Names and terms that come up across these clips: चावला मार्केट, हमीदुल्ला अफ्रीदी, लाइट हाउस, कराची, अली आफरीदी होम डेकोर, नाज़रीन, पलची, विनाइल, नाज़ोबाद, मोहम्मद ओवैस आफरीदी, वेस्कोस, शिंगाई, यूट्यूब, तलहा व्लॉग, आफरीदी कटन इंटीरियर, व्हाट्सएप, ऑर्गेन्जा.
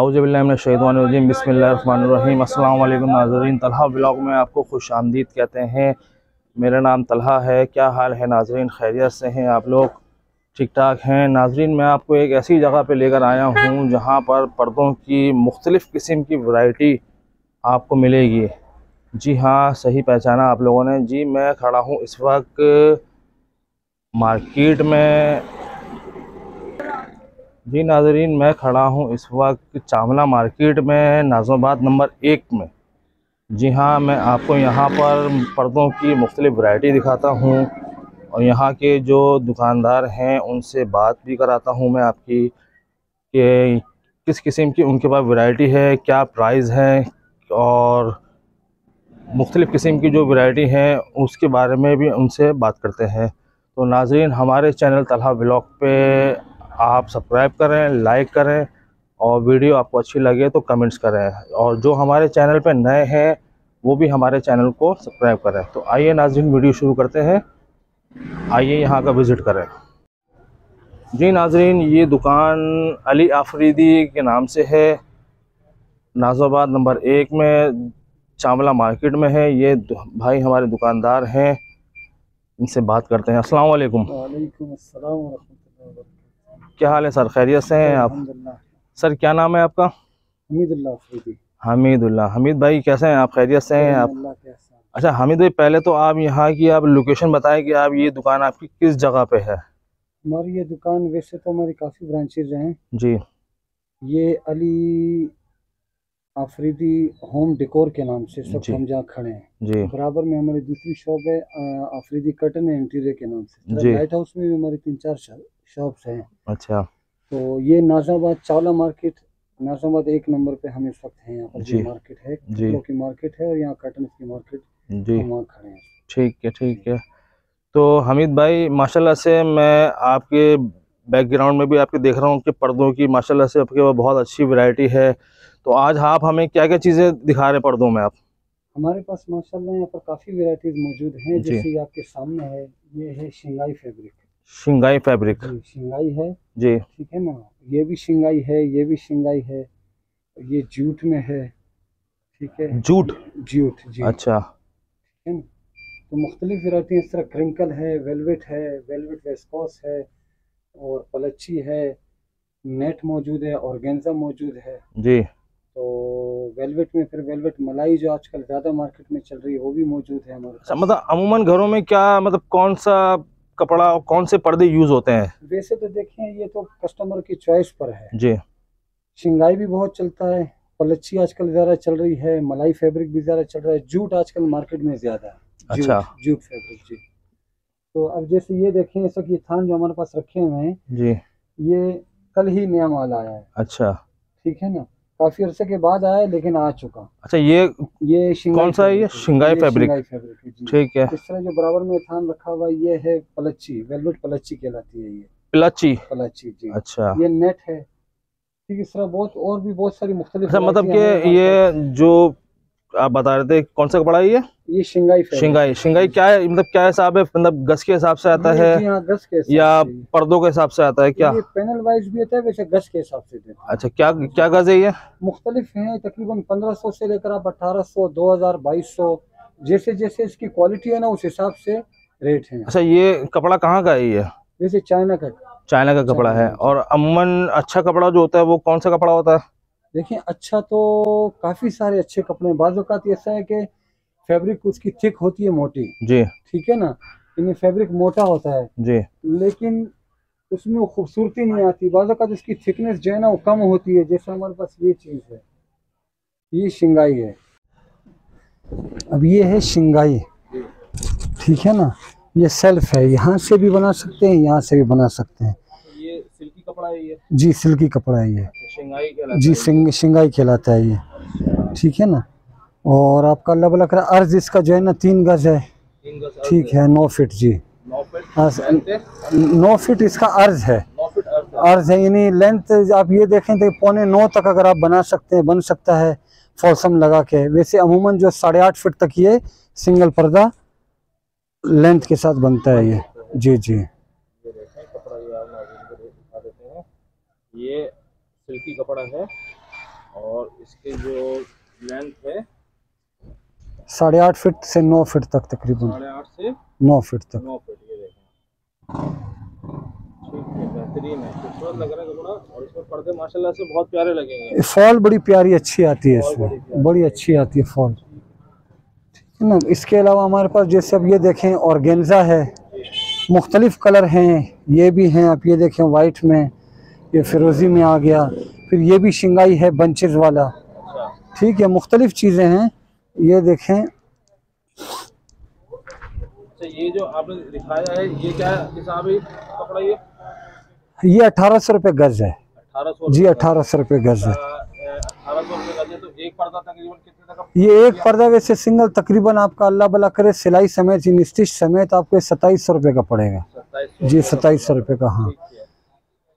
औज़ुबिल्लाहिमिनश्शैतानिर्रजीम बिस्मिल्लाहिर्रहमानिर्रहीम। अस्सलाम वालेकुम नाज़रीन, तलहा व्लॉग में आपको खुश आमदीद कहते हैं। मेरा नाम तलहा है। क्या हाल है नाज़रीन, खैरियत से हैं आप लोग, ठीक ठाक हैं? नाज़रीन मैं आपको एक ऐसी जगह पे लेकर आया हूँ जहाँ पर पर्दों की मुख्तलिफ़ किस्म की वैरायटी आपको मिलेगी। जी हाँ, सही पहचाना आप लोगों ने। जी मैं खड़ा हूँ इस वक्त मार्केट में। जी नाज़रीन मैं खड़ा हूँ इस वक्त चावला मार्केट में, नाज़ोबाद नंबर 1 में। जी हाँ, मैं आपको यहाँ पर पर्दों की मुख्तलिफ़ वैरायटी दिखाता हूँ और यहाँ के जो दुकानदार हैं उनसे बात भी कराता हूँ मैं आपकी कि किस किस्म की उनके पास वैरायटी है, क्या प्राइस है और मुख्तलिफ़ किस्म की जो वैरायटी है उसके बारे में भी उनसे बात करते हैं। तो नाज़रीन हमारे चैनल तलहा व्लॉग पे आप सब्सक्राइब करें, लाइक करें और वीडियो आपको अच्छी लगे तो कमेंट्स करें, और जो हमारे चैनल पे नए हैं वो भी हमारे चैनल को सब्सक्राइब करें। तो आइए नाज़रीन वीडियो शुरू करते हैं, आइए यहाँ का विज़िट करें। जी नाज़रीन ये दुकान अली आफरीदी के नाम से है, नाज़ोबाद नंबर 1 में चावला मार्केट में है। ये भाई हमारे दुकानदार हैं, इनसे बात करते हैं। अस्सलाम वालेकुम। वालेकुम अस्सलाम व रहमतुल्लाहि व बरकातहू। क्या हाल है सर, खैरियत से हैं आप? सर क्या नाम है आपका? हमीदुल्ला अफ्रीदी। हमीदुल्ला, हमीद भाई कैसे हैं आप, खैरियत से हैं आप? अच्छा हमीद भाई पहले तो आप यहाँ की आप लोकेशन बताएं कि आप ये दुकान आपकी किस जगह पे है? हमारी ये दुकान, वैसे तो हमारी काफ़ी ब्रांचेज हैं जी। ये अली आफरीदी होम डेकोर के नाम से सब हम जहाँ खड़े हैं जी। बराबर में हमारी दूसरी शॉप है आफरीदी कटन इंटीरियर के नाम से। लाइट हाउस में हमारी 3-4 शॉप्स हैं। अच्छा, तो ये नाज़ाबाद चावला मार्केट, नाज़ाबाद 1 नंबर पे हम इस वक्त हैं। यहाँ पर जी मार्केट है, कपड़ों की मार्केट है और यहाँ कटन की मार्केट जी, वहाँ खड़े हैं। ठीक है, ठीक है। तो हमीद भाई माशाल्लाह से मैं आपके बैकग्राउंड में भी आपके देख रहा हूँ कि पर्दों की माशाल्लाह से आपके पास बहुत अच्छी वैरायटी है। तो आज आप हमें क्या क्या चीज़ें दिखा रहे पर्दों में आप? हमारे पास माशाल्लाह यहाँ पर काफ़ी वेराइटीज़ मौजूद हैं, जैसे आपके सामने है। ये है शिंगाई fabric. शिंगाई fabric, शिंगाई है जी, ठीक है ना। ये भी शिंगाई है, ये भी शिंगाई है, ये जूट में है, ठीक है। जूट जूट जी, अच्छा, ठीक है ना। तो मुख्तलिफ वेराइटी इस तरह क्रिंकल है, वेलवेट है, वेलवेट वेस्कोस है और पलची है, नेट मौजूद है, ऑर्गेन्जा मौजूद है जी। तो वेलवेट में फिर वेलवेट मलाई जो आजकल ज़्यादा मार्केट में चल रही है वो भी मौजूद है हमारे पास। मतलब अमूमन घरों में क्या मतलब कौन सा कपड़ा और कौन से पर्दे यूज़ होते हैं? वैसे तो देखें ये तो कस्टमर की चॉइस पर है जी। शिंगाई भी बहुत चलता है, पलची आजकल ज़्यादा चल रही है, मलाई फैब्रिक भी ज़्यादा चल रहा है, जूट आजकल मार्केट में ज़्यादा है। अच्छा, जूट फैब्रिक जी। तो अब जैसे ये देखें इस वक्त ये थान जो हमारे पास रखे हुए हैं जी, ये कल ही नया माल आया है। अच्छा, ठीक है ना, काफी अरसे के बाद आया लेकिन आ चुका। अच्छा ये कौन सा है? ये शिंगाई फैब्रिक, ठीक है। इस तरह जो बराबर में थान रखा हुआ ये है पलची, वेलवेट पलची कहलाती है ये, पलची पलची जी। अच्छा, ये नेट है, ठीक। इस तरह बहुत और भी बहुत सारी मुख्तलिफ। अच्छा, मतलब कि ये जो आप बता रहे थे कौन सा कपड़ा है ये? शिंगाई। शिंगाई, शिंगाई क्या है, मतलब क्या हिसाब है, मतलब गज के हिसाब से आता है या पर्दों के हिसाब से आता है? क्या ये पैनल वाइज भी होता है? वैसे गज के हिसाब से देता है। अच्छा, क्या क्या गज है ये? मुख्तलिफ है, तकरीबन 1500 से लेकर आप 1800, 2000, 2200, जैसे जैसे इसकी क्वालिटी है ना उस हिसाब से रेट है। अच्छा, ये कपड़ा कहाँ का है ये? वैसे चाइना का, चाइना का कपड़ा है। और अमूमन अच्छा कपड़ा जो होता है वो कौन सा कपड़ा होता है? देखिए अच्छा तो काफ़ी सारे अच्छे कपड़े हैं। बाज़ औक़ात ऐसा है कि फैब्रिक उसकी थिक होती है, मोटी जी, ठीक है ना। इनमें फैब्रिक मोटा होता है जी, लेकिन उसमें खूबसूरती नहीं आती। बाज़ औक़ात उसकी थिकनेस जो है ना वो कम होती है। जैसे हमारे पास ये चीज़ है, ये शिंगाई है। अब ये है शिंगाई, ठीक है ना। ये सेल्फ है, यहाँ से भी बना सकते हैं, यहाँ से भी बना सकते हैं। कपड़ा है ये जी, सिल्की कपड़ा है ये। शिंगाई कहलाता जी, शिंगाई कहलाता है ये, ठीक है ना। और आपका लब लग रहा अर्ज इसका जो है ना 3 गज है, ठीक है। 9 फिट जी, 9 फिट इसका अर्ज है। अर्ज है यानी लेंथ आप ये देखें तो 8.25 तक अगर आप बना सकते हैं, बन सकता है फॉल्सम लगा के। वैसे अमूमन जो 8.5 फिट तक ये सिंगल पर्दा लेंथ के साथ बनता है ये जी जी। ये सिल्की कपड़ा है, और इसकी जो लेंथ है 8.5 फीट से 9 फीट तक तकरीबन 8.5 से 9 फीट तक। 9 फीट ये देखें, बेहतरीन है, खूबसूरत लग रहा है कपड़ा। और इसमें पर्दे माशाल्लाह से बहुत प्यारे लगेंगे। फॉल बड़ी प्यारी अच्छी आती है इसमें, बड़ी अच्छी आती है फॉल, ठीक है ना। इसके अलावा हमारे पास जैसे अब ये देखें ऑर्गेन्जा है, मुख्तलिफ कलर हैं, ये भी हैं। आप ये देखें वाइट में, ये फिरोजी में आ गया, फिर ये भी शिंगाई है बंचेज वाला, ठीक है, मुख्तलिफ चीज़ें हैं। ये देखें तो ये जो आपने दिखाया है ये क्या है कपड़ा? ये 1800 रुपये गज है। 1800 जी, 1800 रुपये गज है। 1800 रुपये गज है। तो एक पर्दा तकरीबन कितने तक? ये एक पर्दा वैसे सिंगल तकरीबन आपका अल्लाह भला करे सिलाई समेत स्टिच समेत आपको 2700 रुपये का पड़ेगा। 2700 जी, 2700 रुपये का, हाँ।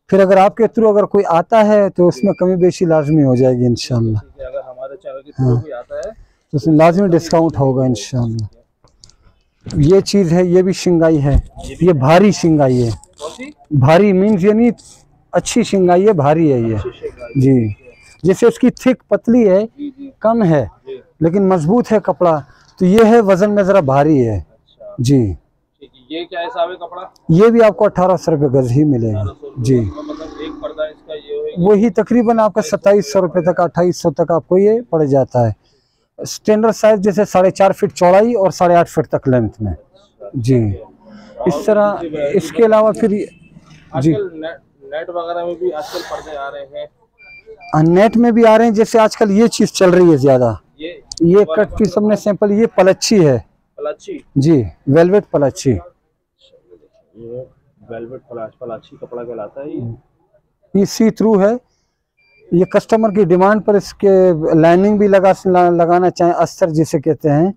फिर अगर आपके थ्रू अगर कोई आता है तो उसमें कमी बेशी लाजमी हो जाएगी इंशाल्लाह। अगर हमारे चैनल के थ्रू कोई आता है तो उसमें लाजमी डिस्काउंट होगा इंशाल्लाह। ये चीज़ है, ये भी शिंगाई है, ये भारी शिंगाई है। भारी मीन्स यानी अच्छी शिंगाई है, भारी है ये जी। जैसे इसकी थिक पतली है, कम है, लेकिन मजबूत है कपड़ा। तो ये है वजन में ज़रा भारी है जी। ये क्या है साहब कपड़ा? ये भी आपको 1800 रुपये गज ही मिलेगा जी। मतलब एक पर्दा इसका ये वही तकरीबन आपका 2700 रुपये तक 2800 तक आपको ये पड़ जाता है। स्टैंडर्ड साइज जैसे 4.5 फीट चौड़ाई और 8.5 फीट तक लेंथ में जी। इस तरह इसके अलावा फिर जी नेट वगैरह में भी आजकल पर्दे आ रहे हैं, नेट में भी आ रहे हैं। जैसे आजकल ये चीज चल रही है ज्यादा, ये कट पीस हमने सैंपल, ये पलच्छी है जी, वेलवेट पलाची। ये वेलवेट पलाची कपड़ा कहलाता है। ये सी थ्रू है, ये कस्टमर की डिमांड पर इसके लाइनिंग भी लगाना चाहें, अस्तर जिसे कहते हैं,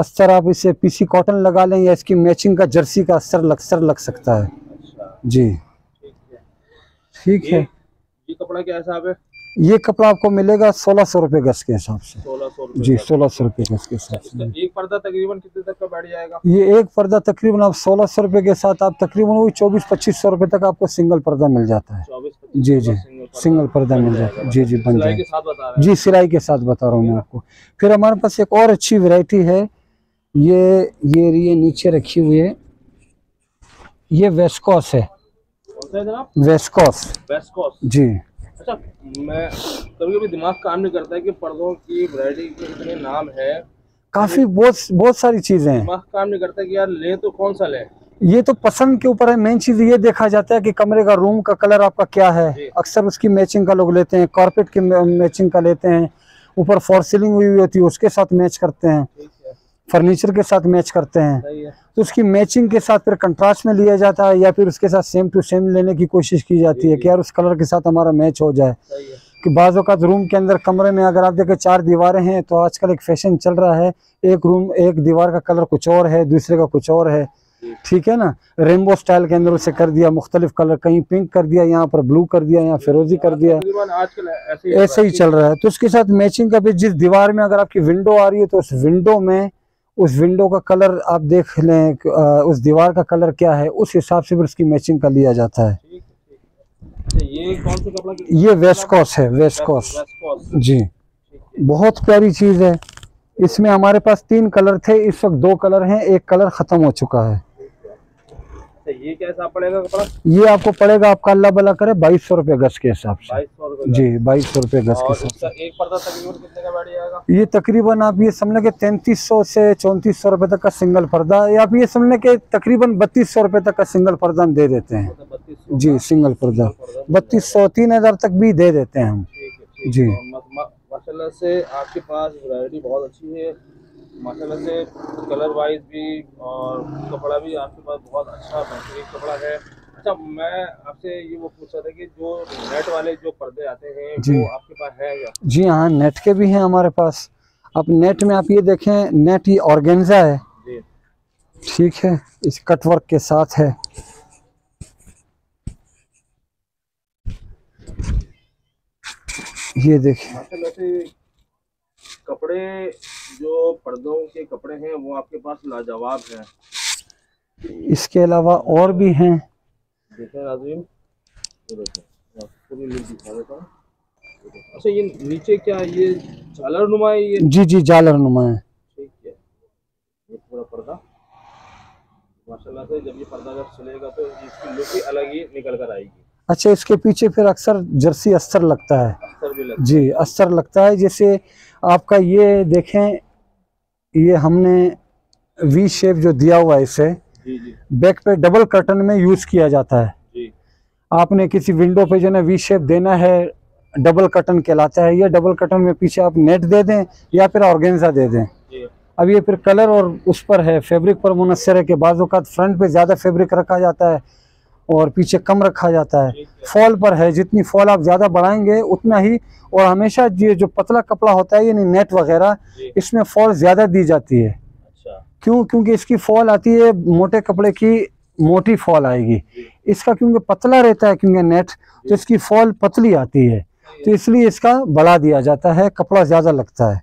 अस्तर आप इसे पीसी कॉटन लगा लें या इसकी मैचिंग का जर्सी का अस्तर लग सकता है। अच्छा। जी ठीक है। ये कपड़ा क्या हिसाब है? ये कपड़ा आपको मिलेगा 1600 रुपये गज के हिसाब से। 1600 जी, 1600 रुपये गज के हिसाब से। एक पर्दा तकरीबन कितने तक का बैठ जाएगा? ये एक पर्दा तकरीबन आप 1600 रुपये के साथ आप तकरीबन वही 2400-2500 रुपये तक आपको सिंगल पर्दा मिल जाता है। जी जी, सिंगल पर्दा मिल जाता है जी जी, बन जाएगा जी, सिलाई के साथ बता रहा हूँ मैं आपको। फिर हमारे पास एक और अच्छी वेराइटी है, ये नीचे रखी हुई है, ये वेस्कोस है। वेस्कोस जी। अच्छा, मैं कभी-कभी दिमाग काम नहीं करता है कि पर्दों की वैरायटी के इतने नाम है, काफी बहुत सारी चीजें हैं, दिमाग काम नहीं करता कि यार ले तो कौन सा ले। ये तो पसंद के ऊपर है। मेन चीज ये देखा जाता है कि कमरे का रूम का कलर आपका क्या है, अक्सर उसकी मैचिंग का लोग लेते हैं, कॉर्पेट की मैचिंग का लेते हैं, ऊपर फॉर सीलिंग हुई होती है उसके साथ मैच करते हैं, फर्नीचर के साथ मैच करते हैं। तो उसकी मैचिंग के साथ फिर कंट्रास्ट में लिया जाता है या फिर उसके साथ सेम टू सेम लेने की कोशिश की जाती है कि यार उस कलर के साथ हमारा मैच हो जाए। कि बाज़ औक़ात रूम के अंदर कमरे में अगर आप देखें 4 दीवारें हैं तो आजकल एक फैशन चल रहा है, एक रूम एक दीवार का कलर कुछ और है, दूसरे का कुछ और है, ठीक है ना। रेनबो स्टाइल के अंदर उसे कर दिया मुख्तलिफ कलर, कहीं पिंक कर दिया, यहाँ पर ब्लू कर दिया, यहाँ फिरोजी कर दिया, आजकल ऐसे ही चल रहा है। तो उसके साथ मैचिंग का भी, जिस दीवार में अगर आपकी विंडो आ रही है तो उस विंडो का कलर आप देख लें, उस दीवार का कलर क्या है, उस हिसाब से फिर उसकी मैचिंग का लिया जाता है। ये कौन सा कपड़ा? ये वेस्कोस है। वेस्कोस जी, बहुत प्यारी चीज़ है। इसमें हमारे पास 3 कलर थे, इस वक्त 2 कलर हैं, एक कलर ख़त्म हो चुका है। ये कैसा पड़ेगा कपड़ा? ये आपको पड़ेगा आपका अल्लाह भला करे 2200 रुपये गज के हिसाब से जी, 2200 रुपये गज के हिसाब। एक पर्दा तकरीबन कितने का बैठ जाएगा? ये तकरीबन आप ये समझ लें कि 3300 से 3400 रुपये तक का सिंगल पर्दा, या आप ये समझ लें कि तकरीबन 3200 रुपये तक का सिंगल पर्दा हम दे देते हैं जी। सिंगल पर्दा 3200-3000 तक भी दे देते हैं हम जी। माशाल्लाह से आपके पास वैरायटी बहुत अच्छी है, माशाल्लाह से कलर वाइज भी और कपड़ा भी आपके पास बहुत अच्छा बेहतरीन कपड़ा है। अच्छा, मैं आपसे ये वो पूछा था कि जो नेट वाले जो पर्दे आते हैं वो आपके पास है या? जी हाँ, नेट के भी हैं हमारे पास। अब नेट में आप ये देखें, नेट ये ऑर्गेन्जा है, ठीक है, इस कटवर्क के साथ है। ये देखें कपड़े, जो पर्दों के कपड़े हैं वो आपके पास लाजवाब हैं। इसके अलावा और भी हैं, देखें नाज़रीन, पूरी लिस्ट दिखा देता हूँ। अच्छा ये नीचे क्या ये झालर नुमा है ये? जी जी झालर नुमा है। ठीक है, ये पूरा पर्दा माशाल्लाह से जब ये पर्दा जब चलेगा तो इसकी लुक ही अलग ही निकल कर आएगी। अच्छा इसके पीछे फिर अक्सर जर्सी अस्तर लगता है। अस्तर भी लगता जी अस्तर लगता है। जैसे आपका ये देखें ये हमने वी शेप जो दिया हुआ है इसे जी जी बैक पे डबल कर्टन में यूज किया जाता है जी। आपने किसी विंडो पे जो ना वी शेप देना है डबल कर्टन कहलाता है। ये डबल कर्टन में पीछे आप नेट दे दें या फिर ऑर्गेन्जा दे दें। अब ये फिर कलर और उस पर है फैब्रिक पर मुनसर है कि बाज़ औक़ात फ्रंट पे ज़्यादा फैब्रिक रखा जाता है और पीछे कम रखा जाता है। फॉल पर है जितनी फॉल आप ज़्यादा बढ़ाएंगे उतना ही। और हमेशा ये जो पतला कपड़ा होता है यानी नेट वगैरह इसमें फॉल ज़्यादा दी जाती है। अच्छा क्यों? क्योंकि इसकी फॉल आती है मोटे कपड़े की मोटी फॉल आएगी। इसका क्योंकि पतला रहता है क्योंकि नेट तो इसकी फॉल पतली आती है तो इसलिए इसका बढ़ा दिया जाता है कपड़ा ज़्यादा लगता है।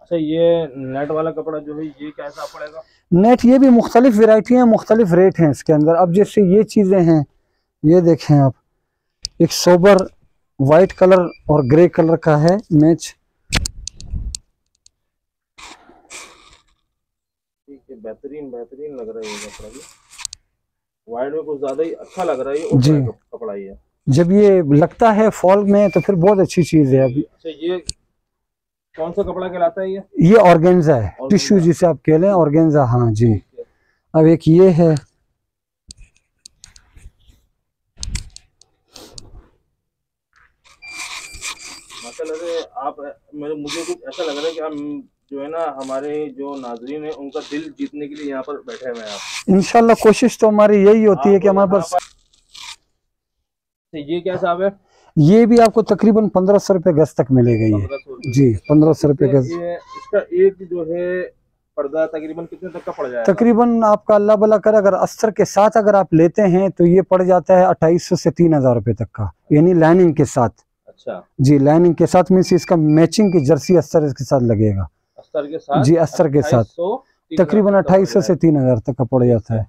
अच्छा ये नेट वाला कपड़ा जो है ये कैसा पड़ेगा? नेट ये भी मुख्तलिफ वैरायटी हैं मुख्तलिफ रेट हैं इसके अंदर। अब जैसे ये चीज़ें हैं ये देखें आप एक सोबर वाइट कलर और ग्रे कलर का है मैच। ठीक है बेहतरीन बेहतरीन लग रहा है ये कपड़ा भी। वाइट में कुछ ज़्यादा ही अच्छा लग रहा है जी कपड़ा ये। जब ये लगता है फॉल में तो फिर बहुत अच्छी चीज़ है। अभी ये कौन सा कपड़ा कहलाता है? ये ऑर्गेन्जा है टिश्यू जिसे आप कह लें ऑर्गेन्जा। हाँ जी। अब एक ये है आप मुझे कुछ ऐसा लग रहा है कि आप जो है ना हमारे जो नाज़रीन है उनका दिल जीतने के लिए यहाँ पर बैठे हुए हैं आप। इंशाल्लाह कोशिश तो हमारी यही होती है कि हमारे पास ये क्या साहब है ये भी आपको तकरीबन 1500 रुपए गज तक मिलेगा ये जी 1500 रुपए गज। इसका एक जो है पर्दा तकरीबन कितने तक का पड़ जाएगा? तकरीबन आपका अल्लाह भला करे अगर अस्तर के साथ अगर आप लेते हैं तो ये पड़ जाता है 2800 से 3000 रुपए तक का यानी लाइनिंग के साथ। अच्छा जी लाइनिंग के साथ मीन्स इसका मैचिंग की जर्सी अस्तर इसके साथ लगेगा। अस्तर के साथ जी अस्तर के साथ तकरीबन 2800 से 3000 तक का पड़ जाता है।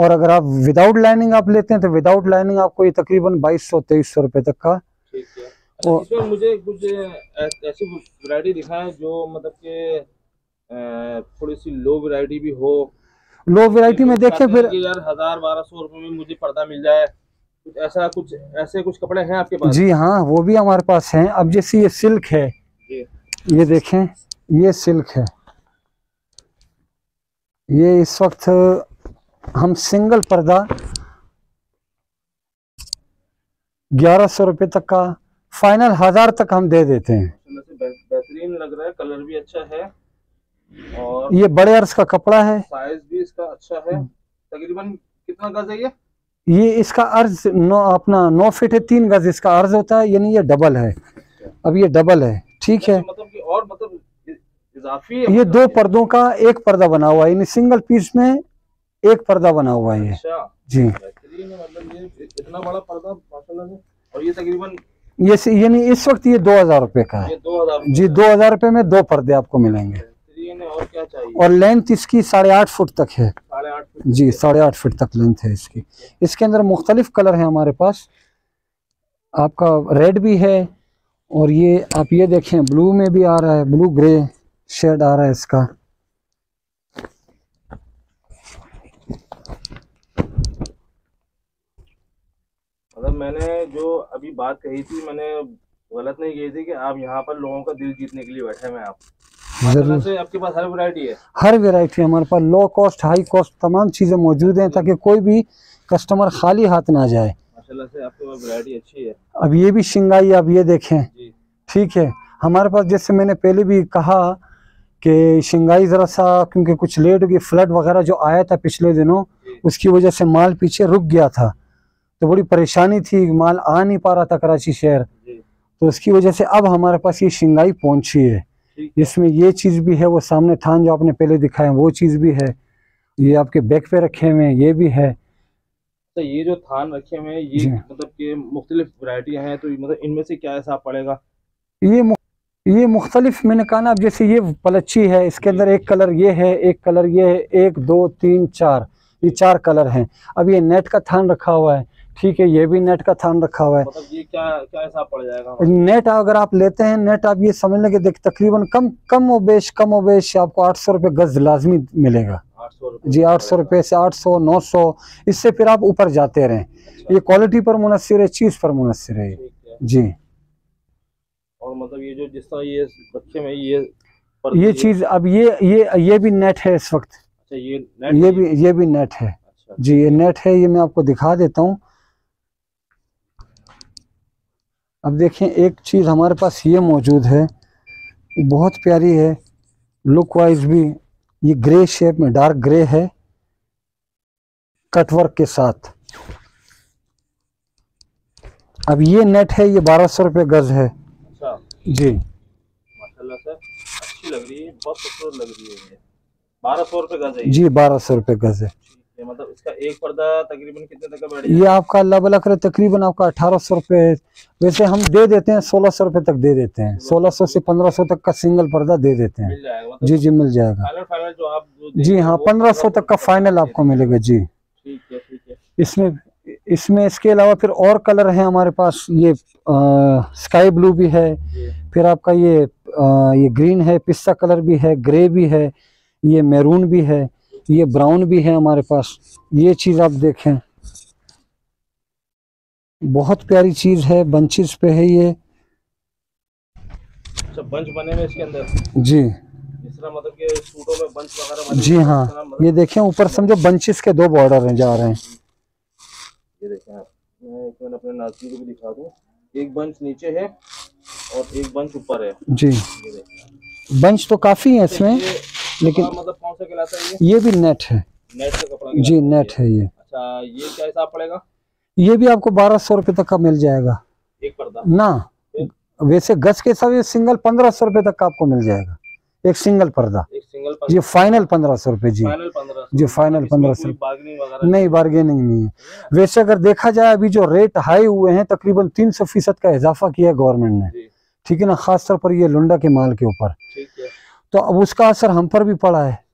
और अगर आप विदाउट लाइनिंग आप लेते हैं तो विदाउट लाइनिंग आपको ये तकरीबन 2200-2300 रुपए तक का। ठीक है। और इसमें मुझे कुछ ऐसी वैरायटी दिखाएं जो मतलब कि थोड़ी सी लो वैरायटी भी हो। लो वैरायटी में देखें फिर यार 1000-1200 रुपए में मुझे पर्दा मिल जाए कुछ ऐसा कुछ ऐसे कुछ कपड़े हैं आपके पास? जी हाँ वो भी हमारे पास है। अब जैसे ये सिल्क है ये देखें ये सिल्क है ये इस वक्त हम सिंगल पर्दा 1100 रुपए तक का फाइनल 1000 तक हम दे देते हैं। बेहतरीन लग रहा है कलर भी अच्छा है और ये बड़े अर्ज का कपड़ा है साइज भी इसका अच्छा है। तकरीबन कितना गज है ये? इसका अर्ज अपना 9 फिट है 3 गज इसका अर्ज होता है यानी ये डबल है। अब ये डबल है ठीक है मतलब कि और मतलब इजाफी है ये दो पर्दों का एक पर्दा बना हुआ है यानी सिंगल पीस में एक पर्दा बना हुआ है। अच्छा। जी मतलब ये इतना बड़ा पर्दा माशाल्लाह से और ये तकरीबन ये यानी इस वक्त ये 2000 रुपए का है। 2000 जी 2000 रुपए में 2 पर्दे आपको मिलेंगे। और क्या चाहिए? और लेंथ इसकी 8.5 फुट तक है। 8.5 फुट जी 8.5 फुट तक लेंथ है इसकी। इसके अंदर मुख्तलिफ कलर है हमारे पास आपका रेड भी है और ये आप ये देखें ब्लू में भी आ रहा है ब्लू ग्रे शेड आ रहा है इसका। मतलब मैंने जो अभी बात कही थी मैंने गलत नहीं कही थी कि आप यहाँ पर लोगों का दिल जीतने के लिए बैठे हैं आप। जरूर से आपके पास हर वैरायटी है। हर वैरायटी हमारे पास लो कॉस्ट हाई कॉस्ट तमाम चीज़ें मौजूद हैं ताकि कोई भी कस्टमर खाली हाथ ना जाए। माशाल्लाह से आपके पास वैरायटी अच्छी है। अब ये भी शिंगाई आप ये देखें ठीक है हमारे पास जैसे मैंने पहले भी कहा कि शिंगाई ज़रा सा क्योंकि कुछ लेट होगी फ्लड वगैरह जो आया था पिछले दिनों उसकी वजह से माल पीछे रुक गया था तो बड़ी परेशानी थी माल आ नहीं पा रहा था कराची शहर तो उसकी वजह से अब हमारे पास ये शिंगाई पहुंची है। इसमें ये चीज़ भी है वो सामने थान जो आपने पहले दिखाए वो चीज़ भी है ये आपके बैक पे रखे हुए हैं ये भी है। तो ये जो थान रखे हुए हैं ये मतलब कि मुख्तलिफ वैरायटियां हैं तो मतलब इनमें से क्या हिसाब पड़ेगा? ये मुख्तलिफ मैंने कहा ना अब जैसे ये पलची है इसके अंदर एक कलर ये है एक कलर ये है 1 2 3 4 ये 4 कलर हैं। अब ये नेट का थान रखा हुआ है ठीक है, ये भी नेट का थान रखा हुआ है। मतलब ये क्या हिसाब पड़ जाएगा? नेट अगर आप लेते हैं, नेट आप ये समझ लेंगे तकरीबन कम ओ बेश आपको 800 रुपये गज लाजमी मिलेगा। 800 जी, 800 रुपये से 800 900, इससे फिर आप ऊपर जाते रहें। ये क्वालिटी पर मुनसर है, चीज़ पर मुनसर है जी। और मतलब ये जो जिस तरह ये बच्चे में ये चीज़, अब ये भी नेट है इस वक्त। अच्छा, ये भी नेट है जी, ये नेट है। ये मैं आपको दिखा देता हूँ। अब देखें, एक चीज़ हमारे पास ये मौजूद है, बहुत प्यारी है लुक वाइज भी। ये ग्रे शेप में, डार्क ग्रे है, कटवर्क के साथ। अब ये नेट है, ये 1200 रुपये गज है। अच्छा जी, माशाल्लाह सर, अच्छी लग रही है, बहुत खूबसूरत लग रही है। 1200 रुपये गज है जी, 1200 रुपये गज है। मतलब इसका एक पर्दा तकरीबन कितने तक बैठ जाए? ये आपका अल्लाह भला करे, तकरीबन आपका 1800 रुपये। वैसे हम दे देते हैं 1600 रुपये तक दे देते हैं। 1600 से 1500 तक का सिंगल पर्दा दे देते हैं। मिल जाएगा? जी जी, मिल जाएगा। फाइनल जो आप जी हाँ, 1500 तक का फाइनल आपको मिलेगा जी। ठीक है, ठीक है। इसमें इसके अलावा फिर और कलर है हमारे पास। ये स्काई ब्लू भी है, फिर आपका ये ग्रीन है, पिस्ता कलर भी है, ग्रे भी है, ये मैरून भी है, ये ब्राउन भी है हमारे पास। ये चीज़ आप देखें, बहुत प्यारी चीज़ है, बंचेस पे है ये। अच्छा, बंच बने हुए इसके अंदर जी, इस तरह मतलब कि सूटों में बंच वगैरह जी हाँ। ये देखें, ऊपर समझो बंचेस के दो बॉर्डर हैं, जा रहे हैं। ये देखें आप, मैं अपने नाज़रीन को भी दिखा दूँ। एक बंच नीचे है और एक बंच ऊपर है जी। बंच तो काफ़ी है इसमें, लेकिन मतलब कौन सा क्लास है? ये भी नेट है, नेट का कपड़ा जी, नेट है ये। अच्छा, ये क्या हिसाब पड़ेगा? ये भी आपको 1200 रुपये तक का मिल जाएगा एक पर्दा ना। वैसे गज के हिसाब से सिंगल 1500 रुपये तक का आपको मिल जाएगा एक सिंगल पर्दा। ये फाइनल 1500 रुपये जी, जी फाइनल 1500। नहीं, बार्गेनिंग नहीं है। वैसे अगर देखा जाए, अभी जो रेट हाई हुए हैं, तकरीबन 300% का इजाफा किया है गवर्नमेंट ने, ठीक है ना, खासतौर पर ये लुंडा के माल के ऊपर। तो अब उसका असर हम पर भी पड़ा है,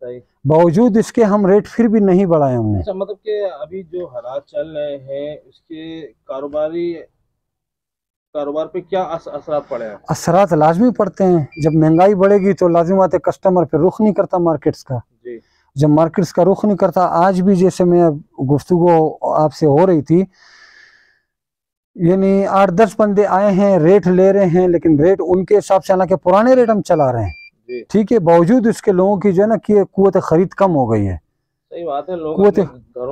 बावजूद इसके हम रेट फिर भी नहीं बढ़ाए हमने। अच्छा, मतलब कि अभी जो हालात चल रहे हैं, उसके कारोबार पे क्या असरात पड़े हैं? असरात लाजमी पड़ते हैं। जब महंगाई बढ़ेगी तो लाजमी आते कस्टमर पे रुख नहीं करता मार्केट्स का जी। जब मार्केट्स का रुख नहीं करता, आज भी जैसे मैं गुफ्तगू आपसे हो रही थी, यानी 8-10 बंदे आए हैं, रेट ले रहे हैं, लेकिन रेट उनके हिसाब से, हालांकि पुराने रेट हम चला रहे हैं, ठीक है, बावजूद इसके लोगों की जो है ना कि कुव्वत खरीद कम हो गई है। सही बात है, लोग घरों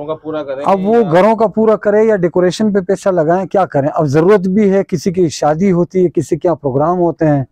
का पूरा करें, अब वो घरों का पूरा करें या डेकोरेशन पे पैसा लगाएं, क्या करें। अब जरूरत भी है, किसी की शादी होती है, किसी के यहाँ प्रोग्राम होते हैं,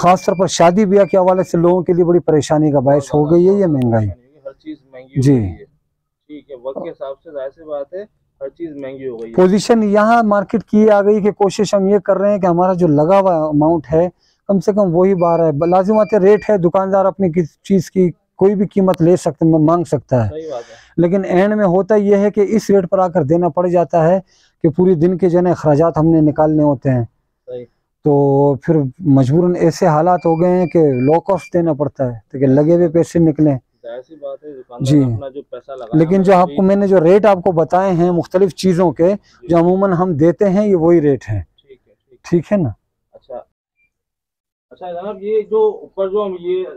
खासतौर पर शादी ब्याह के हवाले से लोगों के लिए बड़ी परेशानी का बायस हो गई है ये महंगाई। हर चीज महंगी जी, ठीक है, वक्त के हिसाब से जाहिर सी बात है, हर चीज महंगी हो गई। पोजीशन यहाँ मार्केट की आ गई कि कोशिश हम ये कर रहे हैं कि हमारा जो लगा हुआ अमाउंट है कम से कम वही बार है। लाजिमाते रेट है, दुकानदार अपनी किस चीज़ की कोई भी कीमत ले सकता, मांग सकता है, सही बात है। लेकिन एंड में होता यह है कि इस रेट पर आकर देना पड़ जाता है कि पूरे दिन के जो अखराजात हमने निकालने होते हैं, सही। तो फिर मजबूरन ऐसे हालात हो गए हैं कि लो कॉस्ट देना पड़ता है, ताकि लगे हुए पैसे निकलें, ऐसी बात है जी अपना जो पैसा लगा। लेकिन जो आपको मैंने जो रेट आपको बताए हैं मुख्तलिफ चीज़ों के, जो अमूमन हम देते हैं, ये वही रेट है, ठीक है ना। अच्छा जनाब, ये जो ऊपर जो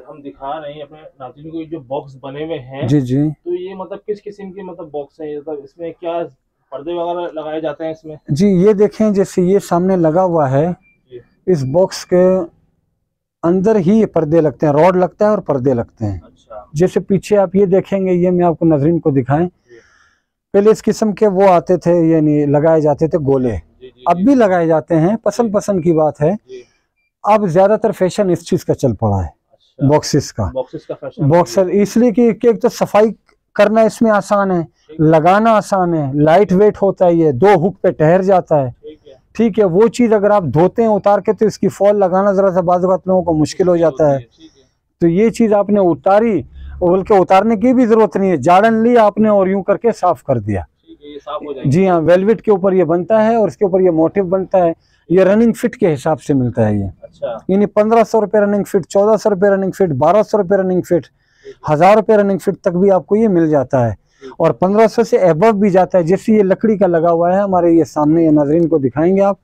हम दिखा रहे हैं अपने नाज़रीन को, ये जो बॉक्स बने हुए हैं जी जी, तो ये मतलब किस किस्म के मतलब बॉक्स हैं? मतलब इसमें क्या पर्दे वगैरह लगाए जाते हैं इसमें? जी, ये देखें, जैसे ये सामने लगा हुआ है, इस बॉक्स के अंदर ही ये पर्दे लगते हैं, रॉड लगता है और पर्दे लगते हैं। अच्छा, जैसे पीछे आप ये देखेंगे, ये मैं आपको नाज़रीन को दिखाएं, पहले इस किस्म के वो आते थे, यानी लगाए जाते थे गोले, अब भी लगाए जाते हैं, पसंद की बात है। अब ज्यादातर फैशन इस चीज का चल पड़ा है। अच्छा, बॉक्सेस का फैशन, बॉक्सर, इसलिए कि एक तो सफाई करना इसमें आसान है, लगाना आसान है, लाइट वेट होता है, ये 2 हुक पे ठहर जाता है, ठीक है। वो चीज अगर आप धोते हैं उतार के, तो इसकी फॉल लगाना जरा सा बाज़-बाज़ लोगों को मुश्किल हो जाता है। तो ये चीज आपने उतारी, बल्कि उतारने की भी जरूरत नहीं है, जाड़न ली आपने और यूं करके साफ कर दिया, साफ हो जाएगा जी हाँ। वेलवेट के ऊपर ये बनता है और इसके ऊपर ये मोटिव बनता है, ये रनिंग फिट के हिसाब से मिलता है ये। अच्छा, यानी 1500 रुपये रनिंग फिट, 1400 रुपये रनिंग फिट, 1200 रुपये रनिंग फिट, 1000 रुपये रनिंग फिट तक भी आपको ये मिल जाता है। और 1500 से एबव भी जाता है। जैसे ये लकड़ी का लगा हुआ है हमारे ये सामने, ये नाज़रीन को दिखाएंगे आप,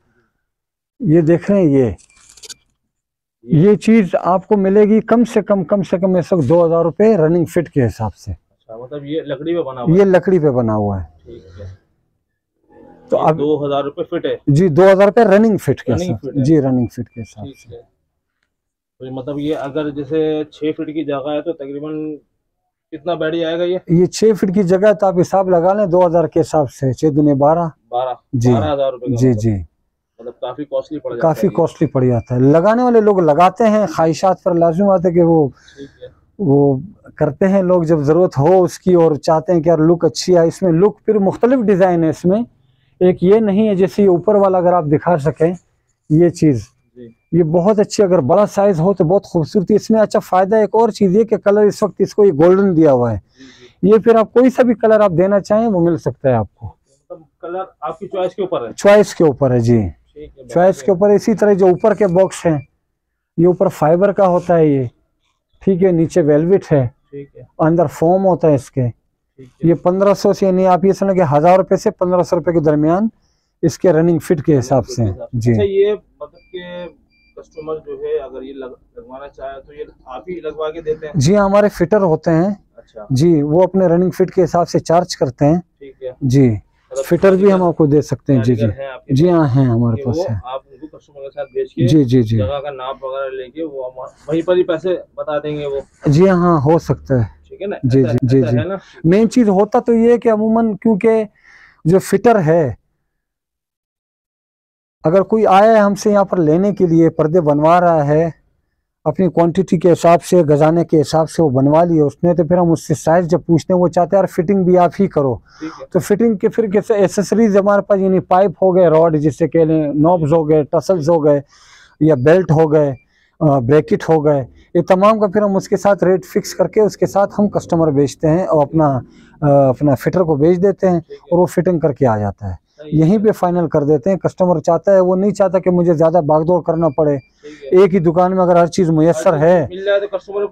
ये देख रहे हैं, ये चीज आपको मिलेगी कम से कम इस वक्त 2000 रुपये रनिंग फिट के हिसाब से। अच्छा, मतलब ये लकड़ी पे बना हुआ है? ये लकड़ी पे बना हुआ है। ठीक है। तो अब 2000 रुपये फिट है जी, 2000 रुपये रनिंग फिट के हिसाब जी, रनिंग फिट के हिसाब से। तो मतलब ये अगर जैसे 6 फीट की जगह है तो तकरीबन कितना बैठ जाएगा ये 6 फीट की जगह? तो आप हिसाब लगा लें 2000 के हिसाब से, 6 दुने 12 जी जी, मतलब काफी कॉस्टली पड़ जाता है। काफी कॉस्टली पड़ जाता है, लगाने वाले लोग लगाते हैं, ख्वाहिशात पर लाजिम आते कि वो करते हैं लोग जब जरूरत हो उसकी, और चाहते हैं कि यार लुक अच्छी है इसमें। लुक फिर मुख्तलिफ डिजाइन है इसमें, एक ये नहीं है जैसे ऊपर वाला, अगर आप दिखा सकें ये चीज, ये बहुत अच्छी, अगर बड़ा साइज हो तो बहुत खूबसूरती इसमें। अच्छा, फायदा एक और चीज है कि कलर इस वक्त इसको ये गोल्डन दिया हुआ है, ये फिर आप कोई सा भी कलर आप देना चाहें वो मिल सकता है आपको। कलर आपकी चॉइस के ऊपर है? चॉइस के ऊपर है जी, चॉइस के ऊपर। इसी तरह जो ऊपर के बॉक्स हैं ये ऊपर फाइबर का होता है ये, ठीक है, नीचे वेलवेट है, ठीक है, अंदर फोम होता है इसके। ये 1500 से, यानी आप ये समझ के 1000 रुपए से 1500 रुपए के दरमियान इसके रनिंग फिट के हिसाब से जी। अच्छा, ये मतलब के कस्टमर जो है अगर ये लगवाना चाहे तो ये आप ही लगवा के देते हैं? जी, हमारे फिटर होते हैं। अच्छा जी, वो अपने रनिंग फिट के हिसाब से चार्ज करते हैं। ठीक है जी, फिटर भी हम आपको दे सकते हैं जी जी जी। हाँ, है हमारे पास है, आप उनको कस्टमर के साथ भेज के जी जी जी जगह का नाप वगैरह लेके वो वहीं पर ही पैसे बता देंगे वो। जी हाँ, हो सकता है, ठीक है ना जी जी जी जी। मेन चीज होता तो ये है कि अमूमन, क्योंकि जो फिटर है, अगर कोई आया है हमसे यहाँ पर लेने के लिए, पर्दे बनवा रहा है अपनी क्वांटिटी के हिसाब से, गजाने के हिसाब से वो बनवा लिए उसने, तो फिर हम उससे साइज जब पूछते हैं वो चाहते हैं यार फिटिंग भी आप ही करो, तो फिटिंग के फिर कैसे एसेसरीज हमारे पास, यानी पाइप हो गए, रॉड जिससे कह लें, नॉब्स हो गए, टसल्स हो गए, या बेल्ट हो गए, ब्रैकेट हो गए, ये तमाम का फिर हम उसके साथ रेट फिक्स करके उसके साथ हम कस्टमर बेचते हैं और अपना फिटर को बेच देते हैं और वो फिटिंग करके आ जाता है, यहीं पे फाइनल कर देते हैं। कस्टमर चाहता है, वो नहीं चाहता कि मुझे ज्यादा भागदौड़ करना पड़े, एक ही दुकान में अगर हर चीज मुयसर है तो कस्टमर को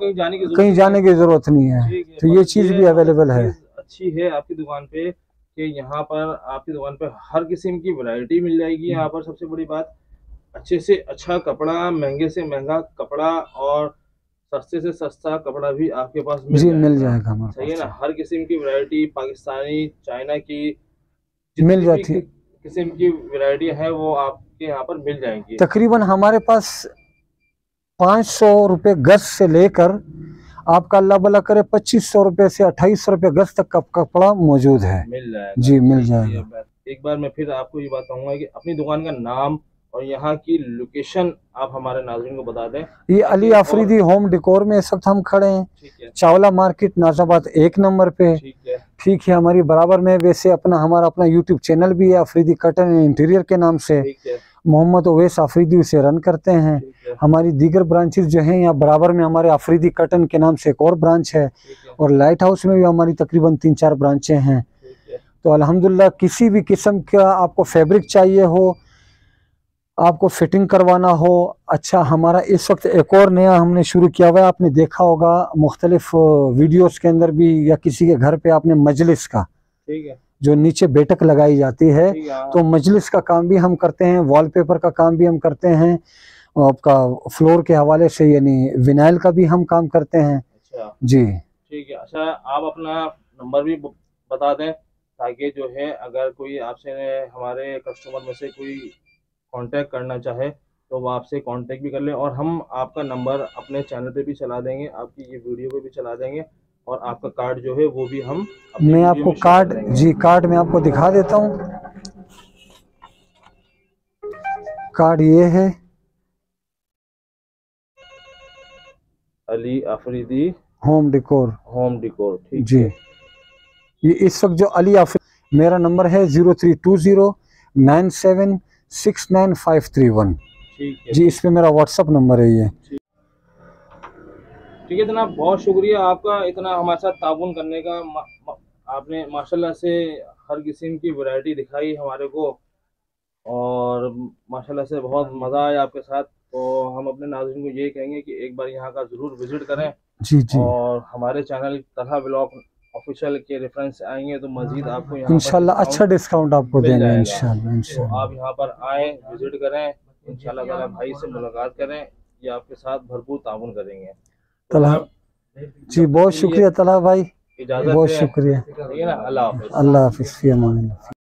कहीं जाने की जरूरत नहीं है, तो ये चीज भी अवेलेबल है। अच्छी है आपकी दुकान पे कि यहाँ पर आपकी दुकान पे हर किस्म की वैरायटी मिल जाएगी। यहाँ पर सबसे बड़ी बात, अच्छे से अच्छा कपड़ा, महंगे से महंगा कपड़ा और सस्ते से सस्ता कपड़ा भी आपके पास मिल जाएगा। सही है ना, हर किस्म की वैरायटी, पाकिस्तानी, चाइना की मिल जाती है, किस्म की वैरायटी है वो आपके यहाँ पर मिल जाएंगी। तकरीबन हमारे पास 500 रुपये गज से लेकर आपका अल्लाह भला करे 2500 रुपये से 2800 रुपये गज तक का कपड़ा मौजूद है, मिल जाएगा जी, मिल जाएगा। एक बार मैं फिर आपको ये बात कहूँगा कि अपनी दुकान का नाम और यहाँ की लोकेशन आप हमारे नाज़रीन को बता दें। ये अली आफरीदी होम डेकोर में इस वक्त हम खड़े हैं, चावला मार्केट, नाज़ोबाद 1 नंबर पे। ठीक है, हमारी बराबर में वैसे हमारा अपना यूट्यूब चैनल भी है, आफरीदी कटन इंटीरियर के नाम से, मोहम्मद ओवैस आफरीदी उसे रन करते हैं। हमारी दीगर ब्रांचेज जो हैं, यहाँ बराबर में हमारे आफरीदी कटन के नाम से एक और ब्रांच है, और लाइट हाउस में भी हमारी तकरीबन 3-4 ब्रांचें हैं। तो अल्हम्दुलिल्लाह किसी भी किस्म का आपको फैब्रिक चाहिए हो, आपको फिटिंग करवाना हो। अच्छा, हमारा इस वक्त एक और नया हमने शुरू किया हुआ है, आपने देखा होगा मुख्तलिफ वीडियोस के अंदर भी, या किसी के घर पे आपने मजलिस का, ठीक है, जो नीचे बैठक लगाई जाती है, तो मजलिस का काम भी हम करते हैं, वॉलपेपर का काम भी हम करते हैं, आपका फ्लोर के हवाले से यानी विनाइल का भी हम काम करते हैं। अच्छा, जी ठीक है। अच्छा, आप अपना नंबर भी बता दें ताकि जो है अगर कोई आपसे, हमारे कस्टमर में से कोई कांटेक्ट करना चाहे तो वो आपसे कांटेक्ट भी कर ले, और हम आपका नंबर अपने चैनल पे भी चला देंगे, आपकी ये वीडियो पे भी चला देंगे, और आपका कार्ड जो है वो भी हम, मैं आपको कार्ड जी, कार्ड मैं आपको दिखा देता हूँ। कार्ड ये है, अली आफरीदी होम डेकोर ठीक जी। ये इस वक्त जो अली आफरीदी, मेरा नंबर है 0320976951 जी, इस पे मेरा व्हाट्सएप नंबर है ये। ठीक है जनाब, बहुत शुक्रिया आपका इतना हमारे साथ ताबून करने का। आपने माशाल्लाह से हर किस्म की वैरायटी दिखाई हमारे को, और माशाल्लाह से बहुत मज़ा आया आपके साथ। तो हम अपने नाज़रीन को ये कहेंगे कि एक बार यहाँ का ज़रूर विज़िट करें जी जी, और हमारे चैनल तलहा व्लॉग ऑफिशियल के रेफरेंस आएंगे तो मजीद आपको इंशाल्लाह अच्छा डिस्काउंट आपको देंगे इंशाल्लाह। आप यहाँ पर आए, विजिट करें, इंशाल्लाह भाई से मुलाकात करें, ये आपके साथ भरपूर ताउन करेंगे। तलहा जी बहुत शुक्रिया, तलहा भाई बहुत शुक्रिया, अल्लाह हाफिज़।